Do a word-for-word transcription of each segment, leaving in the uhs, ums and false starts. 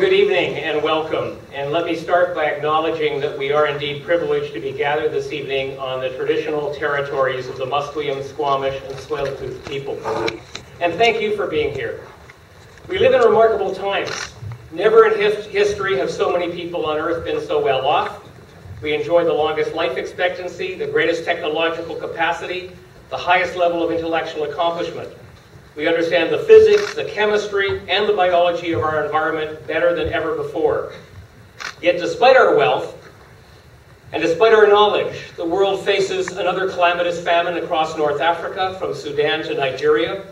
good evening and welcome. And let me start by acknowledging that we are indeed privileged to be gathered this evening on the traditional territories of the Musqueam, Squamish, and Swellacouth people. And thank you for being here. We live in remarkable times. Never in his history have so many people on Earth been so well off. We enjoy the longest life expectancy, the greatest technological capacity, the highest level of intellectual accomplishment. We understand the physics, the chemistry, and the biology of our environment better than ever before. Yet despite our wealth, and despite our knowledge, the world faces another calamitous famine across North Africa, from Sudan to Nigeria.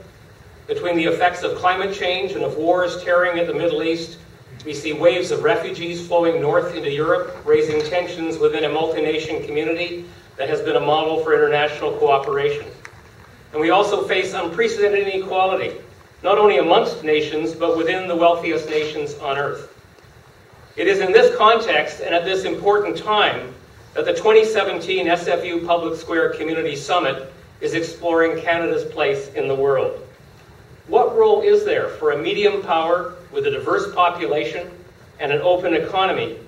Between the effects of climate change and of wars tearing at the Middle East, we see waves of refugees flowing north into Europe, raising tensions within a multi-nation community that has been a model for international cooperation. And we also face unprecedented inequality, not only amongst nations, but within the wealthiest nations on Earth. It is in this context and at this important time that the twenty seventeen S F U Public Square Community Summit is exploring Canada's place in the world. What role is there for a medium power with a diverse population and an open economy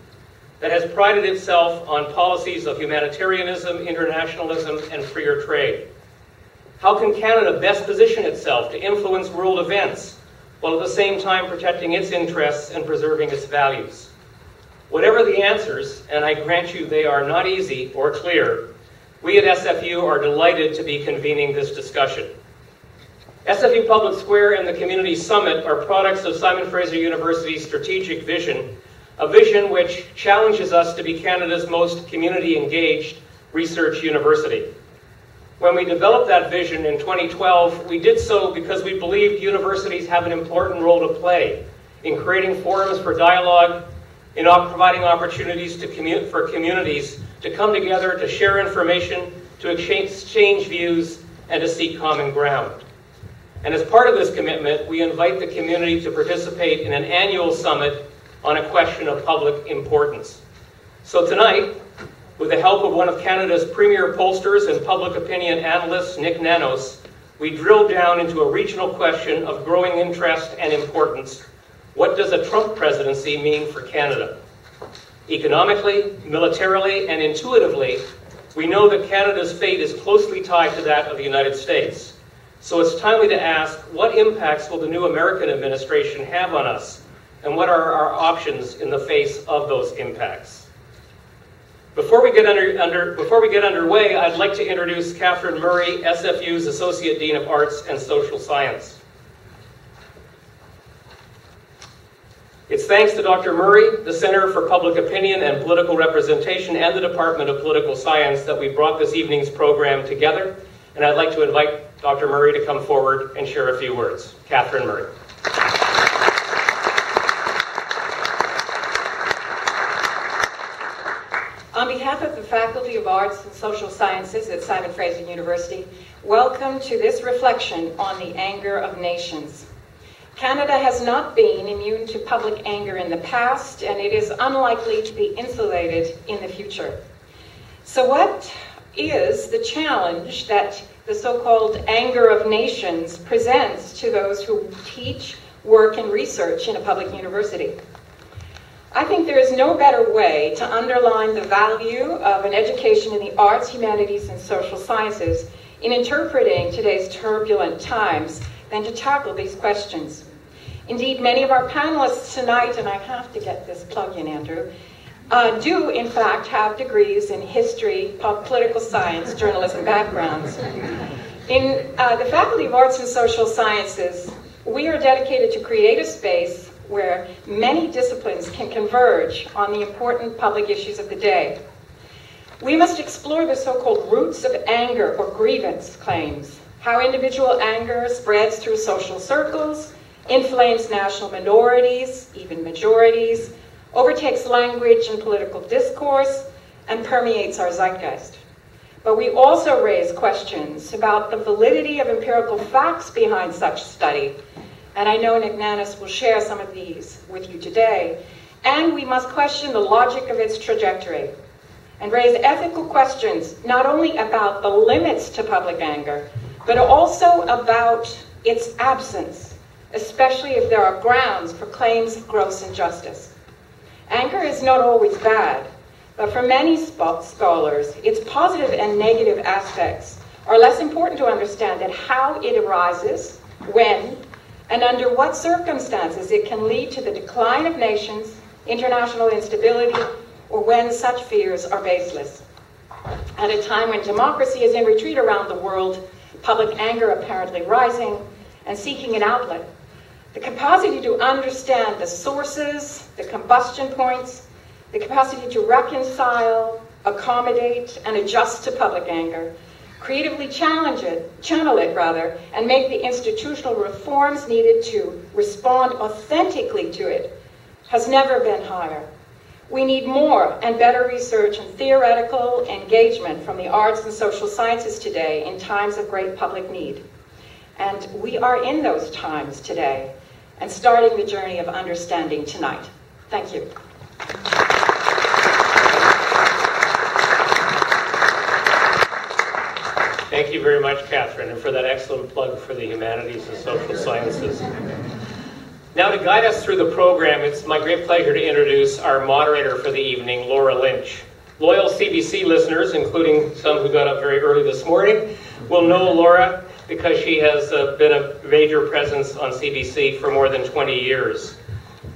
that has prided itself on policies of humanitarianism, internationalism, and freer trade? How can Canada best position itself to influence world events while at the same time protecting its interests and preserving its values? Whatever the answers, and I grant you they are not easy or clear, we at S F U are delighted to be convening this discussion. S F U Public Square and the Community Summit are products of Simon Fraser University's strategic vision, a vision which challenges us to be Canada's most community-engaged research university. When we developed that vision in twenty twelve, we did so because we believed universities have an important role to play in creating forums for dialogue, in providing opportunities to commu- for communities to come together, to share information, to exchange views, and to seek common ground. And as part of this commitment, we invite the community to participate in an annual summit on a question of public importance. So tonight, with the help of one of Canada's premier pollsters and public opinion analysts, Nik Nanos, we drilled down into a regional question of growing interest and importance. What does a Trump presidency mean for Canada? Economically, militarily, and intuitively, we know that Canada's fate is closely tied to that of the United States. So it's timely to ask, what impacts will the new American administration have on us, and what are our options in the face of those impacts? Before we get under, under, before we get underway, I'd like to introduce Catherine Murray, S F U's Associate Dean of Arts and Social Science. It's thanks to Doctor Murray, the Center for Public Opinion and Political Representation, and the Department of Political Science that we brought this evening's program together. And I'd like to invite Doctor Murray to come forward and share a few words. Catherine Murray. On behalf of the Faculty of Arts and Social Sciences at Simon Fraser University, welcome to this reflection on the anger of nations. Canada has not been immune to public anger in the past, and it is unlikely to be insulated in the future. So what is the challenge that the so-called anger of nations presents to those who teach, work, and research in a public university? I think there is no better way to underline the value of an education in the arts, humanities, and social sciences in interpreting today's turbulent times than to tackle these questions. Indeed, many of our panelists tonight, and I have to get this plug in, Andrew, uh, do in fact have degrees in history, political science, journalism backgrounds. In uh, the Faculty of Arts and Social Sciences, we are dedicated to create a space where many disciplines can converge on the important public issues of the day. We must explore the so-called roots of anger or grievance claims, how individual anger spreads through social circles, inflames national minorities, even majorities, overtakes language and political discourse, and permeates our zeitgeist. But we also raise questions about the validity of empirical facts behind such study, and I know Nik Nanos will share some of these with you today. And we must question the logic of its trajectory and raise ethical questions, not only about the limits to public anger, but also about its absence especially if there are grounds for claims of gross injustice. Anger is not always bad, but for many scholars, its positive and negative aspects are less important to understand than how it arises, when, and under what circumstances it can lead to the decline of nations, international instability, or when such fears are baseless. At a time when democracy is in retreat around the world, public anger apparently rising and seeking an outlet, the capacity to understand the sources, the combustion points, the capacity to reconcile, accommodate, and adjust to public anger, creatively challenge it, channel it rather, and make the institutional reforms needed to respond authentically to it, has never been higher. We need more and better research and theoretical engagement from the arts and social sciences today in times of great public need. And we are in those times today and starting the journey of understanding tonight. Thank you. Thank you very much, Catherine, and for that excellent plug for the humanities and social sciences. Now, to guide us through the program, it's my great pleasure to introduce our moderator for the evening, Laura Lynch. Loyal C B C listeners, including some who got up very early this morning, will know Laura because she has uh, been a major presence on C B C for more than twenty years.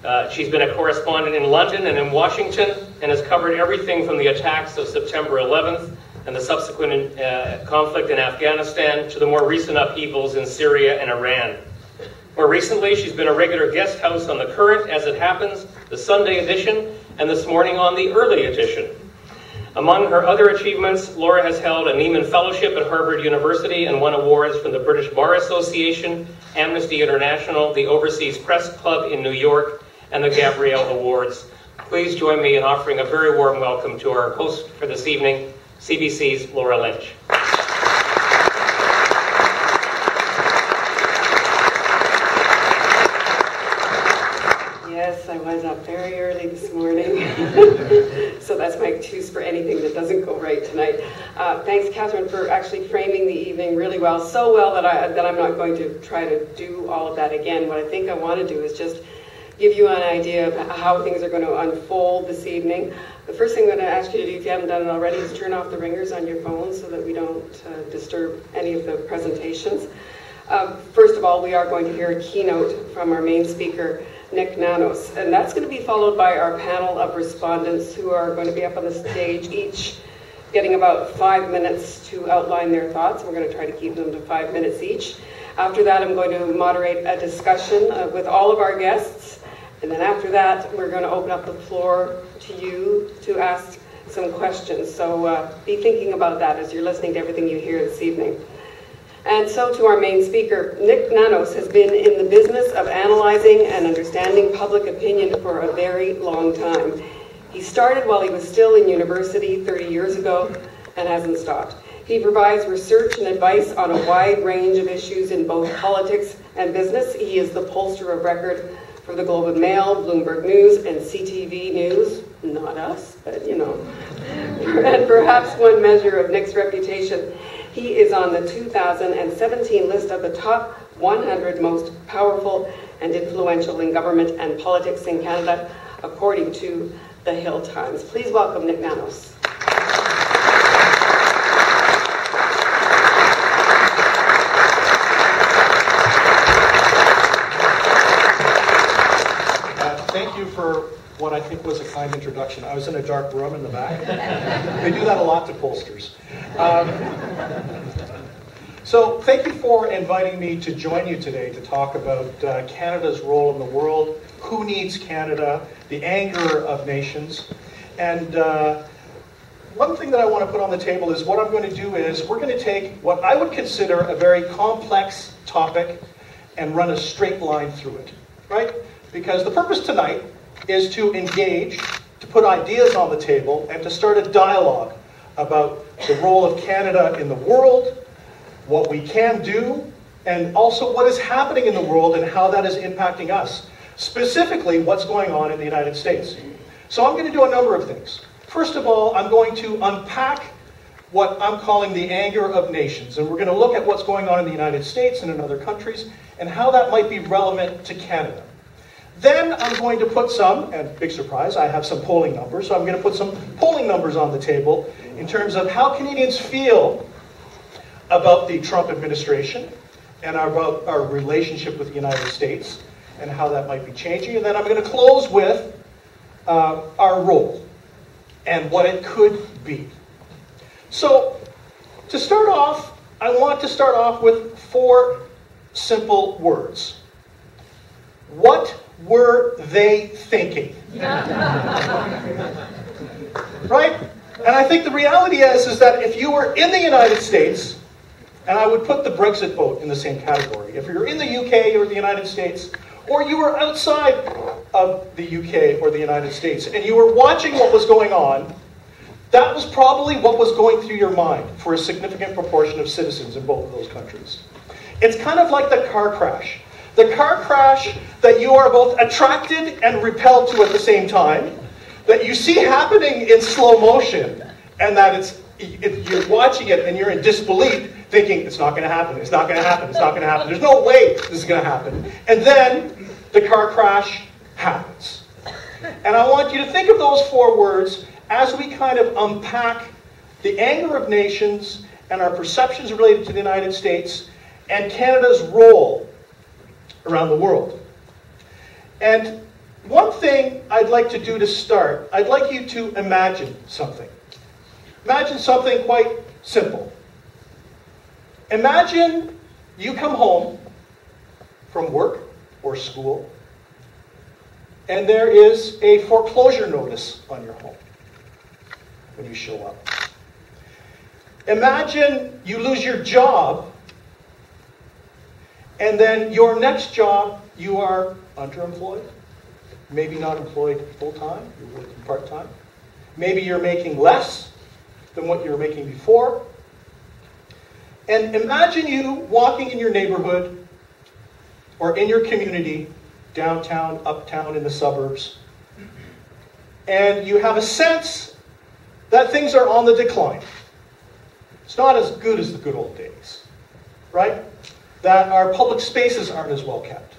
Uh, she's been a correspondent in London and in Washington and has covered everything from the attacks of September eleventh and the subsequent uh, conflict in Afghanistan to the more recent upheavals in Syria and Iran. More recently, she's been a regular guest host on The Current, As It Happens, the Sunday edition, and this morning on the early edition. Among her other achievements, Laura has held a Nieman Fellowship at Harvard University and won awards from the British Bar Association, Amnesty International, the Overseas Press Club in New York, and the Gabrielle Awards. Please join me in offering a very warm welcome to our host for this evening, C B C's Laura Lynch. Yes, I was up very early this morning, so that's my excuse for anything that doesn't go right tonight. Uh, thanks, Catherine, for actually framing the evening really well, so well that, I, that I'm not going to try to do all of that again. What I think I want to do is just give you an idea of how things are going to unfold this evening. The first thing I'm going to ask you to do, if you haven't done it already, is turn off the ringers on your phone so that we don't uh, disturb any of the presentations. Um, first of all, we are going to hear a keynote from our main speaker, Nik Nanos, and that's going to be followed by our panel of respondents who are going to be up on the stage, each getting about five minutes to outline their thoughts. We're going to try to keep them to five minutes each. After that, I'm going to moderate a discussion uh, with all of our guests. And then after that, we're going to open up the floor to you to ask some questions. So uh, be thinking about that as you're listening to everything you hear this evening. And so to our main speaker, Nik Nanos has been in the business of analyzing and understanding public opinion for a very long time. He started while he was still in university thirty years ago and hasn't stopped. He provides research and advice on a wide range of issues in both politics and business. He is the pollster of record for the Globe and Mail, Bloomberg News, and C T V News. Not us, but you know. And perhaps one measure of Nik's reputation, he is on the two thousand seventeen list of the top one hundred most powerful and influential in government and politics in Canada, according to the Hill Times. Please welcome Nik Nanos. Thank you for what I think was a kind introduction. I was in a dark room in the back. They do that a lot to pollsters. Um, so thank you for inviting me to join you today to talk about uh, Canada's role in the world, who needs Canada, the anger of nations. And uh, one thing that I want to put on the table is what I'm going to do is we're going to take what I would consider a very complex topic and run a straight line through it, right? Because the purpose tonight is to engage, to put ideas on the table, and to start a dialogue about the role of Canada in the world, what we can do, and also what is happening in the world and how that is impacting us, specifically what's going on in the United States. So I'm going to do a number of things. First of all, I'm going to unpack what I'm calling the anger of nations. And we're going to look at what's going on in the United States and in other countries and how that might be relevant to Canada. Then I'm going to put some, and big surprise, I have some polling numbers, so I'm going to put some polling numbers on the table in terms of how Canadians feel about the Trump administration and about our relationship with the United States and how that might be changing. And then I'm going to close with uh, our role and what it could be. So, to start off, I want to start off with four simple words. What were they thinking? Right? And I think the reality is, is that if you were in the United States, and I would put the Brexit vote in the same category, if you're in the U K or the United States, or you were outside of the U K or the United States, and you were watching what was going on, that was probably what was going through your mind for a significant proportion of citizens in both of those countries. It's kind of like the car crash. The car crash that you are both attracted and repelled to at the same time, that you see happening in slow motion, and that it's it, you're watching it and you're in disbelief, thinking it's not going to happen, it's not going to happen, it's not going to happen, there's no way this is going to happen. And then the car crash happens. And I want you to think of those four words as we kind of unpack the anger of nations and our perceptions related to the United States and Canada's role around the world. And one thing I'd like to do to start, I'd like you to imagine something. Imagine something quite simple. Imagine you come home from work or school, and there is a foreclosure notice on your home when you show up. Imagine you lose your job, and then your next job, you are underemployed, maybe not employed full-time, you're working part-time. Maybe you're making less than what you were making before. And imagine you walking in your neighborhood or in your community, downtown, uptown, in the suburbs, and you have a sense that things are on the decline. It's not as good as the good old days, right? That our public spaces aren't as well kept,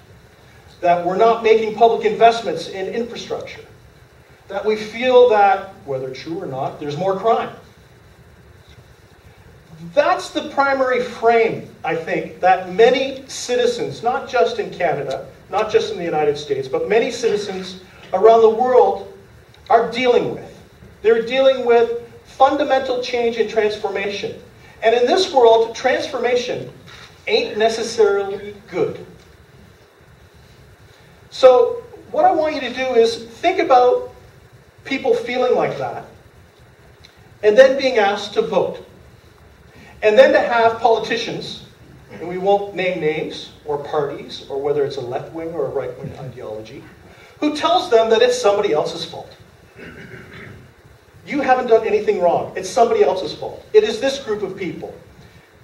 that we're not making public investments in infrastructure, that we feel that, whether true or not, there's more crime. That's the primary frame, I think, that many citizens, not just in Canada, not just in the United States, but many citizens around the world are dealing with. They're dealing with fundamental change and transformation. And in this world, transformation ain't necessarily good. So what I want you to do is think about people feeling like that and then being asked to vote. And then to have politicians, and we won't name names or parties or whether it's a left-wing or a right-wing ideology, who tells them that it's somebody else's fault. You haven't done anything wrong. It's somebody else's fault. It is this group of people.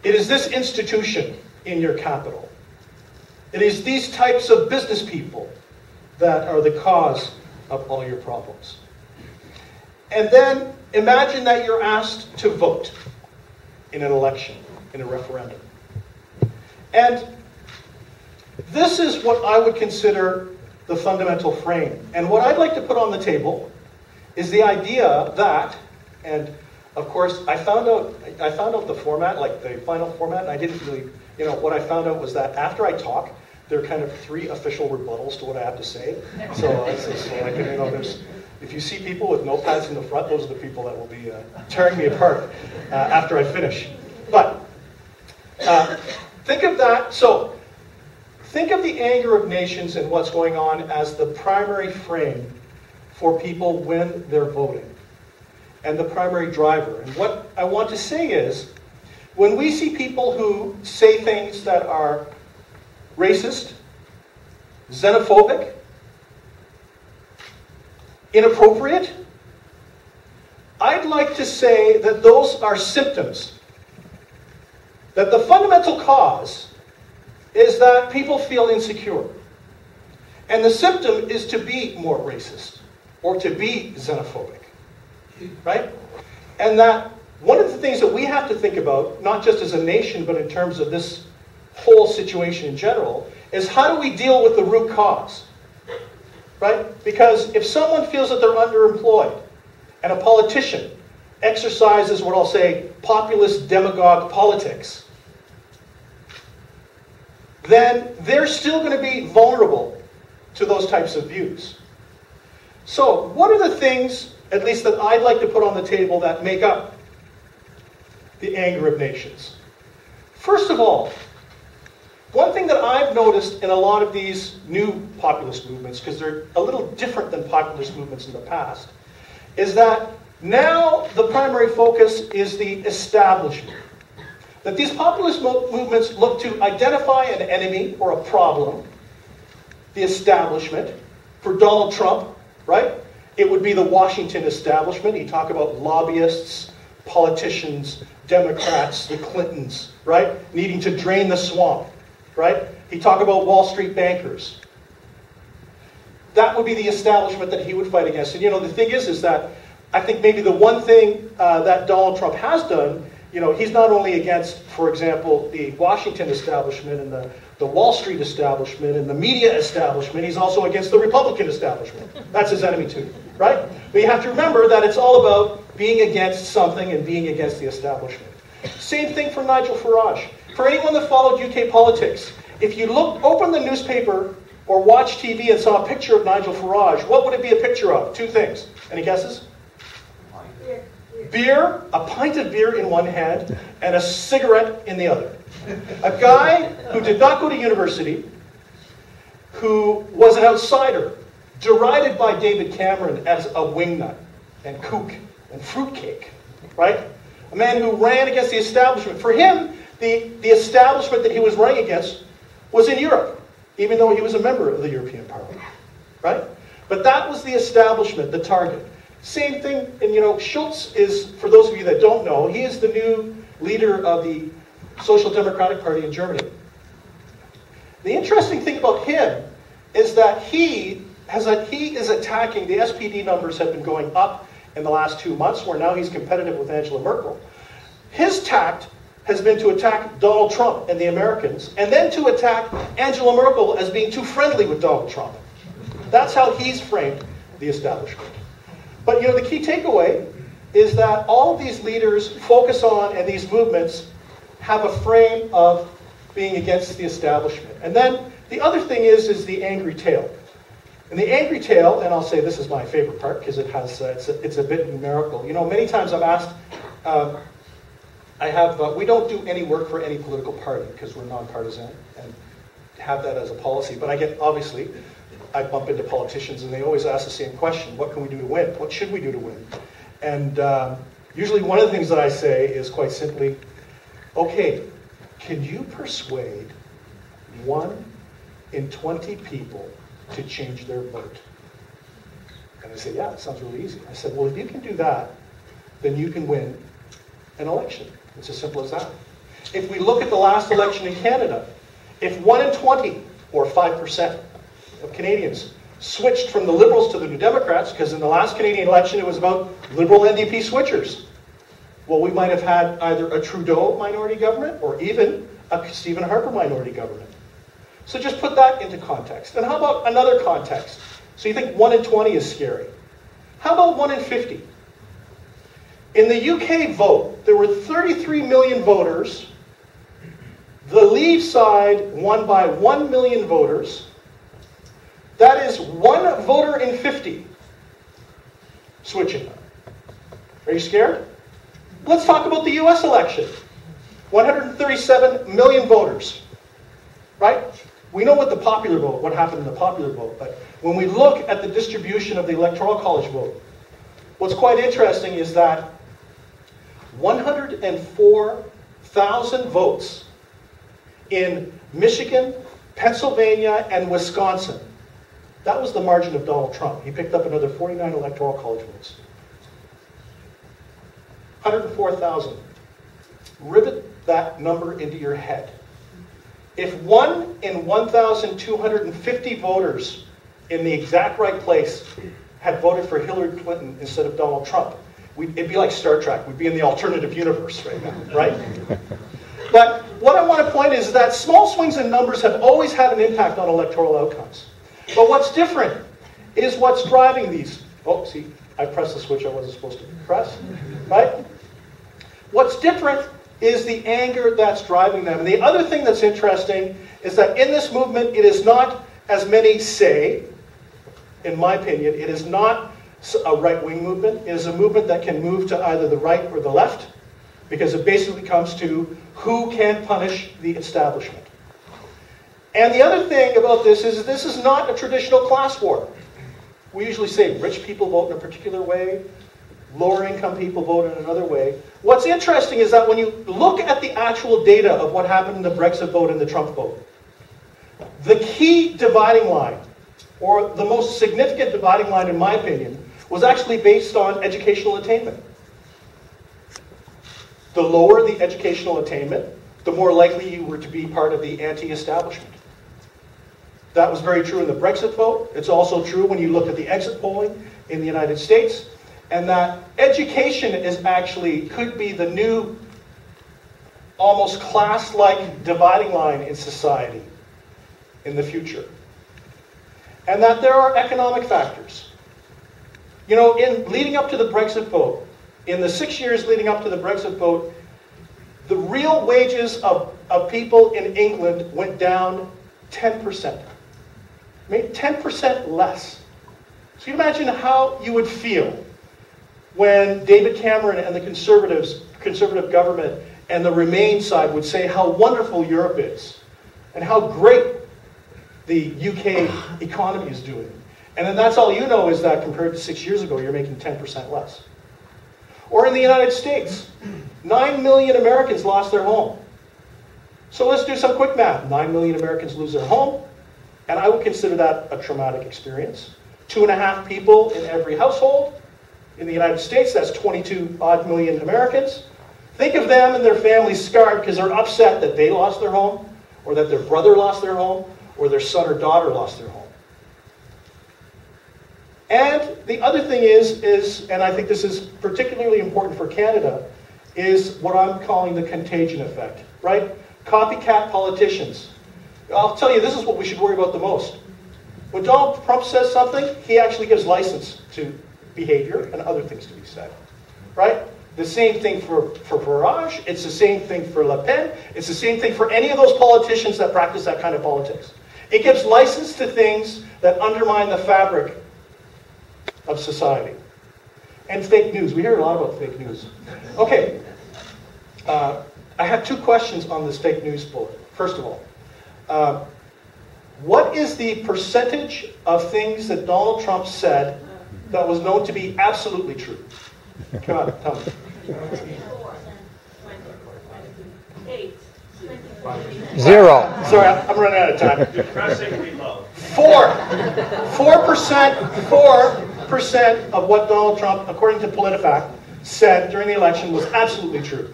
It is this institution in your capital. It is these types of business people that are the cause of all your problems. And then imagine that you're asked to vote in an election, in a referendum. And this is what I would consider the fundamental frame. And what I'd like to put on the table is the idea that, and of course, I found out, I found out the format, like the final format, and I didn't really, you know, what I found out was that after I talk, there are kind of three official rebuttals to what I have to say. So, uh, so, so like, you know, there's, if you see people with notepads in the front, those are the people that will be uh, tearing me apart uh, after I finish. But uh, think of that. So think of the anger of nations and what's going on as the primary frame for people when they're voting, and the primary driver. And what I want to say is, when we see people who say things that are racist, xenophobic, inappropriate, I'd like to say that those are symptoms. That the fundamental cause is that people feel insecure. And the symptom is to be more racist or to be xenophobic. Right? And that One of the things that we have to think about, not just as a nation, but in terms of this whole situation in general, is how do we deal with the root cause, right? Because if someone feels that they're underemployed, and a politician exercises what I'll say populist demagogue politics, then they're still going to be vulnerable to those types of views. So what are the things, at least that I'd like to put on the table, that make up the anger of nations? First of all, one thing that I've noticed in a lot of these new populist movements, because they're a little different than populist movements in the past, is that now the primary focus is the establishment. That these populist mo- movements look to identify an enemy or a problem, the establishment. For Donald Trump, right, it would be the Washington establishment. He'd talk about lobbyists, politicians, Democrats, the Clintons, right, needing to drain the swamp, right? He'd talk about Wall Street bankers. That would be the establishment that he would fight against. And, you know, the thing is, is that I think maybe the one thing uh, that Donald Trump has done, you know, he's not only against, for example, the Washington establishment and the, the Wall Street establishment and the media establishment, he's also against the Republican establishment. That's his enemy too, right? But you have to remember that it's all about being against something and being against the establishment. Same thing for Nigel Farage. For anyone that followed U K politics, if you looked, opened the newspaper or watched T V and saw a picture of Nigel Farage, what would it be a picture of? Two things. Any guesses? Beer, a pint of beer in one hand, and a cigarette in the other. A guy who did not go to university, who was an outsider, derided by David Cameron as a wingnut and kook and fruitcake, right? A man who ran against the establishment. For him, the, the establishment that he was running against was in Europe, even though he was a member of the European Parliament, right? But that was the establishment, the target. Same thing, and you know, Scholz is, for those of you that don't know, he is the new leader of the Social Democratic Party in Germany. The interesting thing about him is that he has a, he is attacking, the S P D numbers have been going up in the last two months, where now he's competitive with Angela Merkel. His tact has been to attack Donald Trump and the Americans, and then to attack Angela Merkel as being too friendly with Donald Trump. That's how he's framed the establishment. But, you know, the key takeaway is that all of these leaders focus on, and these movements have a frame of being against the establishment. And then the other thing is, is the angry tale. And the angry tale, and I'll say this is my favorite part because it has, uh, it's, a, it's a bit numerical. You know, many times I'm asked, um, I have, uh, we don't do any work for any political party because we're nonpartisan and have that as a policy. But I get, obviously, I bump into politicians and they always ask the same question: what can we do to win? What should we do to win? And um, usually one of the things that I say is quite simply, okay, can you persuade one in twenty people to change their vote? And they say, yeah, that sounds really easy. I said, well, if you can do that, then you can win an election. It's as simple as that. If we look at the last election in Canada, if one in twenty, or five percent, of Canadians switched from the Liberals to the New Democrats, because in the last Canadian election it was about Liberal N D P switchers. Well, we might have had either a Trudeau minority government or even a Stephen Harper minority government. So just put that into context. And how about another context? So you think one in twenty is scary. How about one in fifty? In the U K vote, there were thirty-three million voters. The Leave side won by one million voters. That is one voter in fifty switching. Are you scared? Let's talk about the U S election. one hundred thirty-seven million voters, right? We know what the popular vote, what happened in the popular vote, but when we look at the distribution of the Electoral College vote, what's quite interesting is that one hundred four thousand votes in Michigan, Pennsylvania, and Wisconsin. That was the margin of Donald Trump. He picked up another forty-nine Electoral College votes. one hundred four thousand. Rivet that number into your head. If one in one thousand two hundred fifty voters in the exact right place had voted for Hillary Clinton instead of Donald Trump, We'd, it'd be like Star Trek. We'd be in the alternative universe right now, right? But what I want to point is that small swings in numbers have always had an impact on electoral outcomes. But what's different is what's driving these. Oh, see, I pressed the switch I wasn't supposed to press, right? What's different is the anger that's driving them. And the other thing that's interesting is that in this movement, it is not, as many say, in my opinion, it is not a right-wing movement. It is a movement that can move to either the right or the left, because it basically comes to who can punish the establishment. And the other thing about this is this is not a traditional class war. We usually say rich people vote in a particular way, lower income people vote in another way. What's interesting is that when you look at the actual data of what happened in the Brexit vote and the Trump vote, the key dividing line, or the most significant dividing line in my opinion, was actually based on educational attainment. The lower the educational attainment, the more likely you were to be part of the anti-establishment. That was very true in the Brexit vote. It's also true when you look at the exit polling in the United States, and that education is actually, could be the new, almost class-like dividing line in society in the future. And that there are economic factors. You know, in leading up to the Brexit vote, in the six years leading up to the Brexit vote, the real wages of, of people in England went down ten percent. Made ten percent less. So you imagine how you would feel when David Cameron and the Conservatives, Conservative government and the Remain side would say how wonderful Europe is and how great the U K economy is doing. And then that's all you know is that compared to six years ago, you're making ten percent less. Or in the United States, nine million Americans lost their home. So let's do some quick math. nine million Americans lose their home, and I would consider that a traumatic experience. Two and a half people in every household. In the United States, that's twenty-two odd million Americans. Think of them and their families scarred because they're upset that they lost their home, or that their brother lost their home, or their son or daughter lost their home. And the other thing is, is, and I think this is particularly important for Canada, is what I'm calling the contagion effect, right? Copycat politicians. I'll tell you, this is what we should worry about the most. When Donald Trump says something, he actually gives license to behavior and other things to be said, right? The same thing for, for Farage, it's the same thing for Le Pen, it's the same thing for any of those politicians that practice that kind of politics. It gives license to things that undermine the fabric of society. And fake news, we hear a lot about fake news. Okay, uh, I have two questions on this fake news bullet. First of all, uh, what is the percentage of things that Donald Trump said that was known to be absolutely true? Come on, tell me. Zero. Sorry, I'm running out of time. Depressingly low. Four. Four percent, four percent of what Donald Trump, according to PolitiFact, said during the election was absolutely true.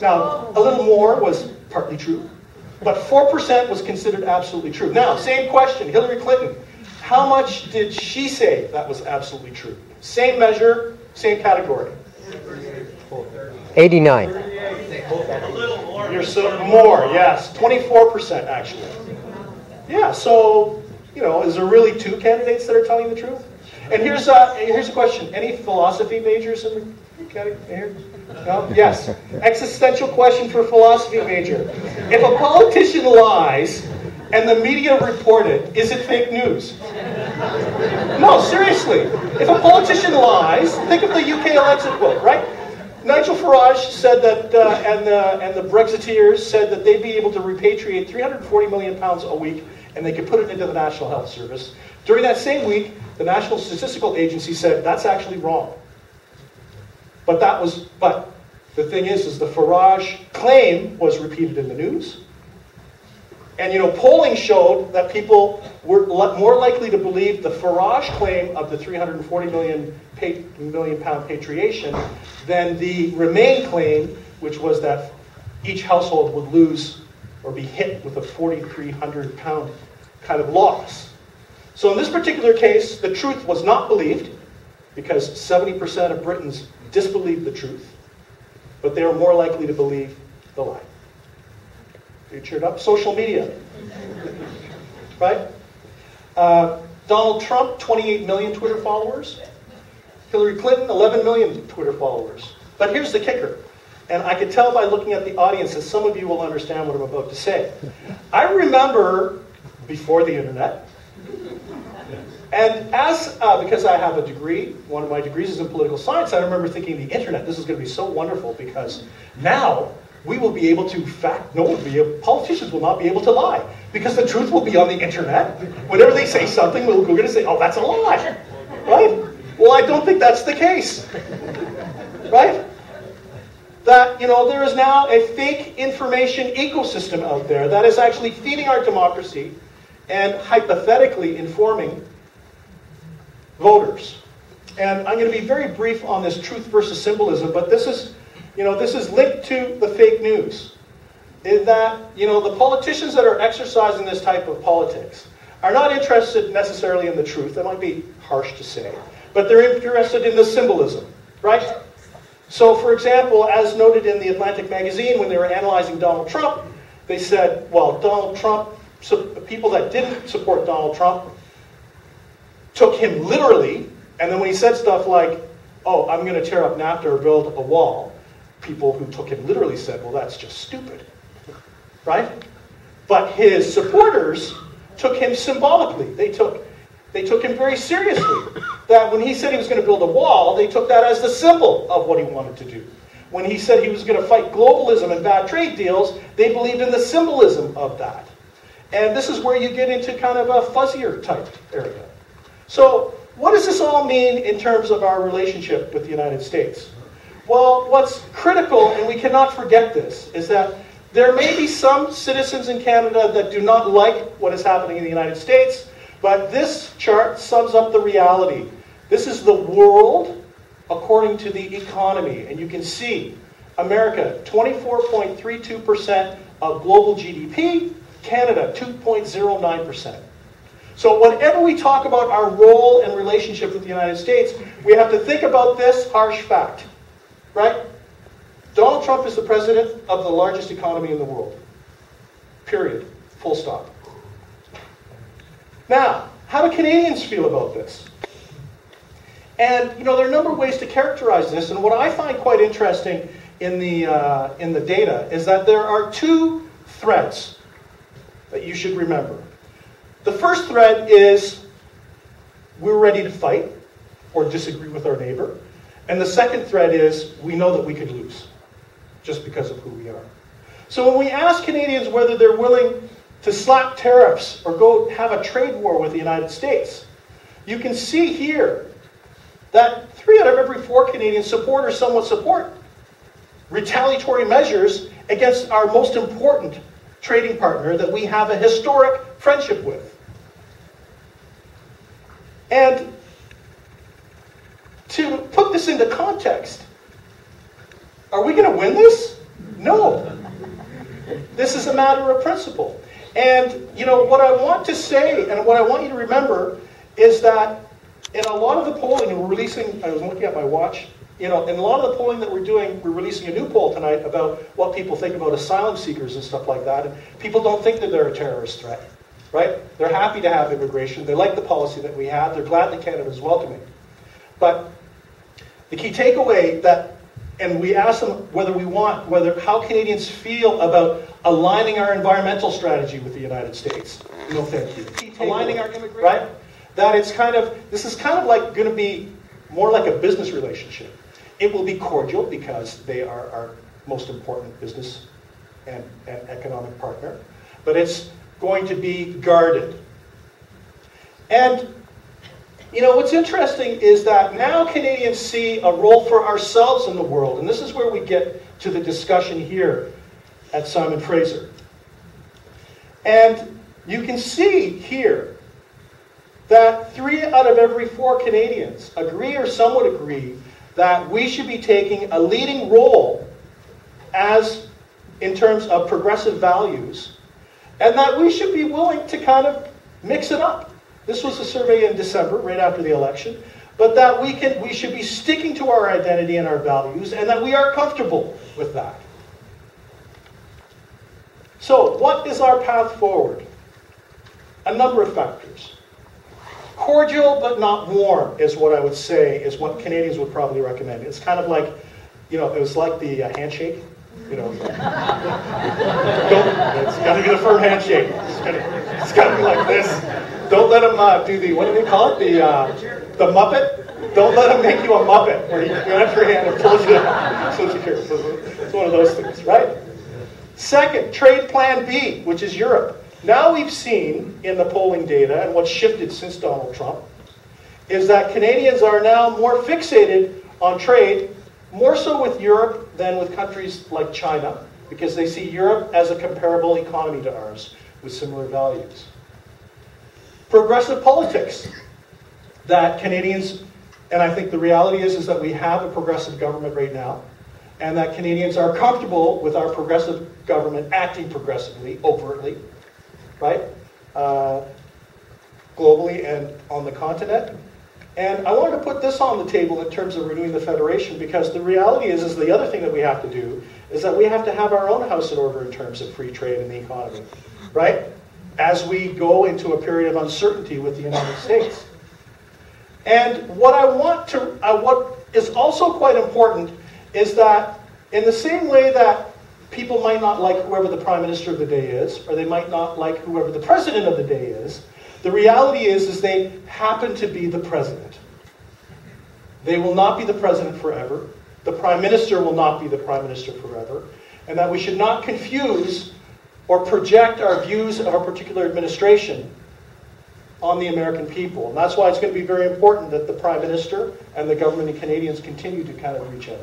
Now, a little more was partly true, but four percent was considered absolutely true. Now, same question, Hillary Clinton. How much did she say that was absolutely true? Same measure, same category. eighty-nine. A little more. You're so more, yes. twenty-four percent actually. Yeah, so, you know, is there really two candidates that are telling the truth? And here's a, here's a question. Any philosophy majors in the category here? No? Yes. Existential question for philosophy major. If a politician lies and the media report it, is it fake news? No, seriously. If a politician lies, think of the U K election vote, right? Nigel Farage said that, uh, and, the, and the Brexiteers said that they'd be able to repatriate three hundred forty million pounds a week, and they could put it into the National Health Service. During that same week, the National Statistical Agency said, that's actually wrong. But that was, but the thing is, is the Farage claim was repeated in the news. And, you know, polling showed that people were more likely to believe the Farage claim of the three hundred forty million pound patriation than the Remain claim, which was that each household would lose or be hit with a four thousand three hundred pound kind of loss. So in this particular case, the truth was not believed because seventy percent of Britons disbelieve the truth, but they are more likely to believe the lie. Are you cheered up? Social media. Right? Uh, Donald Trump, twenty-eight million Twitter followers. Hillary Clinton, eleven million Twitter followers. But here's the kicker, and I can tell by looking at the audience that some of you will understand what I'm about to say. I remember before the internet, and as uh, because I have a degree, one of my degrees is in political science, I remember thinking the internet, this is going to be so wonderful because now we will be able to fact, no one will be able, politicians will not be able to lie because the truth will be on the internet. Whenever they say something, we're going to say, oh, that's a lie, right? Well, I don't think that's the case, right? That, you know, there is now a fake information ecosystem out there that is actually feeding our democracy and hypothetically informing voters. And I'm going to be very brief on this truth versus symbolism, but this is, you know, this is linked to the fake news. In that, you know, the politicians that are exercising this type of politics are not interested necessarily in the truth. That might be harsh to say, but they're interested in the symbolism, right? So, for example, as noted in the Atlantic magazine, when they were analyzing Donald Trump, they said, well, Donald Trump, so people that didn't support Donald Trump took him literally, and then when he said stuff like, oh, I'm going to tear up NAFTA or build a wall, people who took him literally said, well, that's just stupid, right? But his supporters took him symbolically. They took, they took him very seriously. That when he said he was going to build a wall, they took that as the symbol of what he wanted to do. When he said he was going to fight globalism and bad trade deals, they believed in the symbolism of that. And this is where you get into kind of a fuzzier type area. So what does this all mean in terms of our relationship with the United States? Well, what's critical, and we cannot forget this, is that there may be some citizens in Canada that do not like what is happening in the United States, but this chart sums up the reality. This is the world according to the economy. And you can see America, twenty-four point three two percent of global G D P, Canada, two point zero nine percent. So whenever we talk about our role and relationship with the United States, we have to think about this harsh fact, right? Donald Trump is the president of the largest economy in the world, period, full stop. Now, how do Canadians feel about this? And, you know, there are a number of ways to characterize this, and what I find quite interesting in the, uh, in the data is that there are two threads that you should remember. The first thread is we're ready to fight or disagree with our neighbor, and the second thread is we know that we could lose just because of who we are. So when we ask Canadians whether they're willing to slap tariffs or go have a trade war with the United States, you can see here that three out of every four Canadians support or somewhat support retaliatory measures against our most important trading partner that we have a historic friendship with. And to put this into context, are we going to win this? No. This is a matter of principle. And, you know, what I want to say and what I want you to remember is that in a lot of the polling, and we're releasing, I was looking at my watch, you know, in a lot of the polling that we're doing, we're releasing a new poll tonight about what people think about asylum seekers and stuff like that. And people don't think that they're a terrorist threat, right? They're happy to have immigration. They like the policy that we have. They're glad that Canada is welcoming. But the key takeaway that, and we asked them whether we want, whether how Canadians feel about aligning our environmental strategy with the United States. No, thank you. Key takeaway, aligning our immigration, right? That it's kind of, this is kind of like going to be more like a business relationship. It will be cordial because they are our most important business and, and economic partner, but it's going to be guarded. And, you know, what's interesting is that now Canadians see a role for ourselves in the world, and this is where we get to the discussion here at Simon Fraser. And you can see here that three out of every four Canadians agree or somewhat agree that we should be taking a leading role as in terms of progressive values, and that we should be willing to kind of mix it up. This was a survey in December, right after the election, but that we can, we should be sticking to our identity and our values, and that we are comfortable with that. So, what is our path forward? A number of factors. Cordial but not warm is what I would say is what Canadians would probably recommend. It's kind of like, you know, it was like the uh, handshake. You know, don't, it's got to be the firm handshake. It's got to be like this. Don't let them uh, do the, what do they call it? The uh, the Muppet. Don't let them make you a Muppet where you grab your hand and pull you out. So it's one of those things, right? Second, trade plan B, which is Europe. Now we've seen in the polling data, and what's shifted since Donald Trump, is that Canadians are now more fixated on trade, more so with Europe than with countries like China, because they see Europe as a comparable economy to ours with similar values. Progressive politics that Canadians, and I think the reality is, is that we have a progressive government right now, and that Canadians are comfortable with our progressive government acting progressively, overtly, right? Uh, globally and on the continent. And I wanted to put this on the table in terms of renewing the Federation, because the reality is, is the other thing that we have to do is that we have to have our own house in order in terms of free trade and the economy, right? As we go into a period of uncertainty with the United States. And what I want to, uh, what is also quite important is that in the same way that people might not like whoever the Prime Minister of the day is, or they might not like whoever the President of the day is, the reality is, is they happen to be the President. They will not be the President forever. The Prime Minister will not be the Prime Minister forever. And that we should not confuse or project our views of a particular administration on the American people. And that's why it's going to be very important that the Prime Minister and the government and Canadians continue to kind of reach out.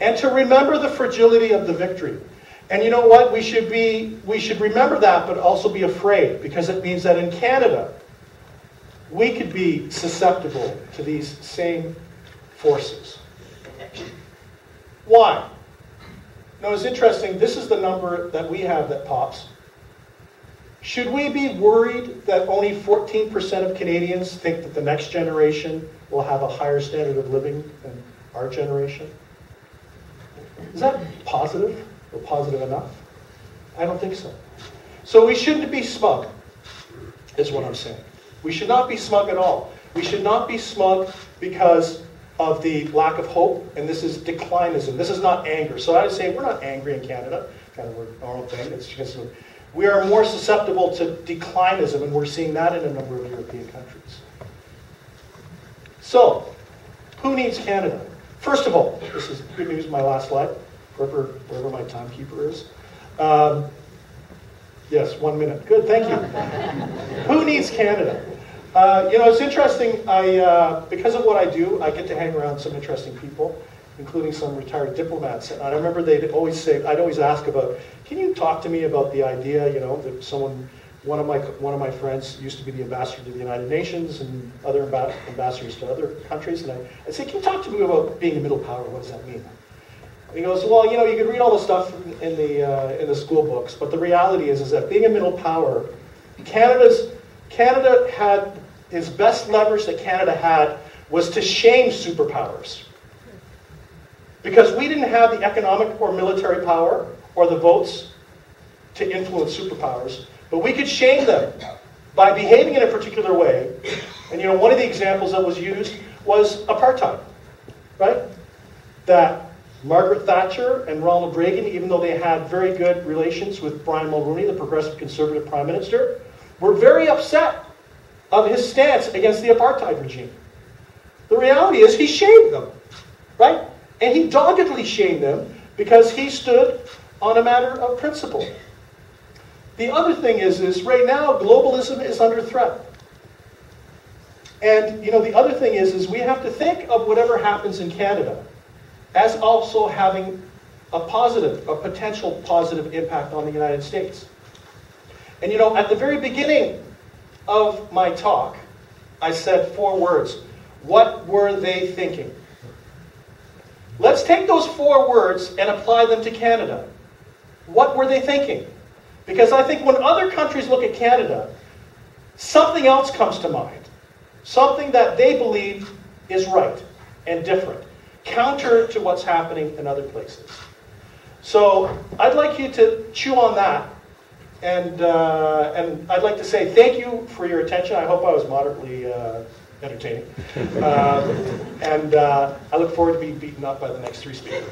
And to remember the fragility of the victory. And you know what? We should be, we should remember that, but also be afraid, because it means that in Canada, we could be susceptible to these same forces. Why? Now, it's interesting, this is the number that we have that pops. Should we be worried that only fourteen percent of Canadians think that the next generation will have a higher standard of living than our generation? Is that positive? Or positive enough? I don't think so. So we shouldn't be smug, is what I'm saying. We should not be smug at all. We should not be smug because of the lack of hope, and this is declinism. This is not anger. So I would say we're not angry in Canada, kind of a normal thing. It's just we are more susceptible to declinism, and we're seeing that in a number of European countries. So, who needs Canada? First of all, this is good news, my last slide. Wherever, wherever my timekeeper is. Um, yes, one minute. Good, thank you. Who needs Canada? Uh, you know, it's interesting. I, uh, because of what I do, I get to hang around some interesting people, including some retired diplomats. And I remember they'd always say, I'd always ask about, can you talk to me about the idea, you know, that someone, one of my, one of my friends used to be the ambassador to the United Nations and other amb ambassadors to other countries. And I, I'd say, can you talk to me about being a middle power? What does that mean? He goes, well, you know, you can read all the stuff in the uh, in the school books, but the reality is, is that being a middle power, Canada's Canada had his best leverage that Canada had was to shame superpowers, because we didn't have the economic or military power or the votes to influence superpowers, but we could shame them by behaving in a particular way. And you know, one of the examples that was used was apartheid, right? That Margaret Thatcher and Ronald Reagan, even though they had very good relations with Brian Mulroney, the progressive conservative prime minister, were very upset of his stance against the apartheid regime. The reality is he shamed them, right? And he doggedly shamed them because he stood on a matter of principle. The other thing is, is right now globalism is under threat. And you know, the other thing is, is we have to think of whatever happens in Canada as also having a positive, a potential positive impact on the United States. And you know, at the very beginning of my talk, I said four words. What were they thinking? Let's take those four words and apply them to Canada. What were they thinking? Because I think when other countries look at Canada, something else comes to mind. Something that they believe is right and different, counter to what's happening in other places. So I'd like you to chew on that, and, uh, and I'd like to say thank you for your attention. I hope I was moderately uh, entertaining. Uh, and uh, I look forward to being beaten up by the next three speakers.